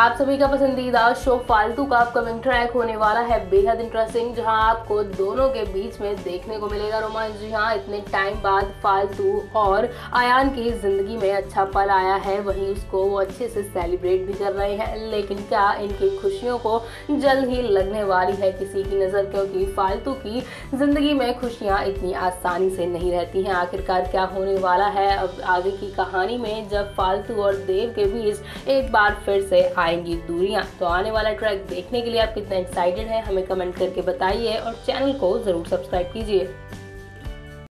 आप सभी का पसंदीदा शो फालतू का अपकमिंग ट्रैक होने वाला है बेहद इंटरेस्टिंग, जहां आपको दोनों के बीच में देखने को मिलेगा रोमांस। जी हाँ, इतने टाइम बाद फालतू और आयान की जिंदगी में अच्छा पल आया है, वहीं उसको वो अच्छे से सेलिब्रेट भी कर रहे हैं। लेकिन क्या इनकी खुशियों को जल्द ही लगने वाली है किसी की नज़र, क्योंकि फालतू की जिंदगी में खुशियाँ इतनी आसानी से नहीं रहती हैं। आखिरकार क्या होने वाला है अब आगे की कहानी में, जब फालतू और देव के बीच एक बार फिर से आएंगी दूरियां। तो आने वाला ट्रैक देखने के लिए आप कितना एक्साइटेड हैं, हमें कमेंट करके बताइए और चैनल को ज़रूर सब्सक्राइब कीजिए।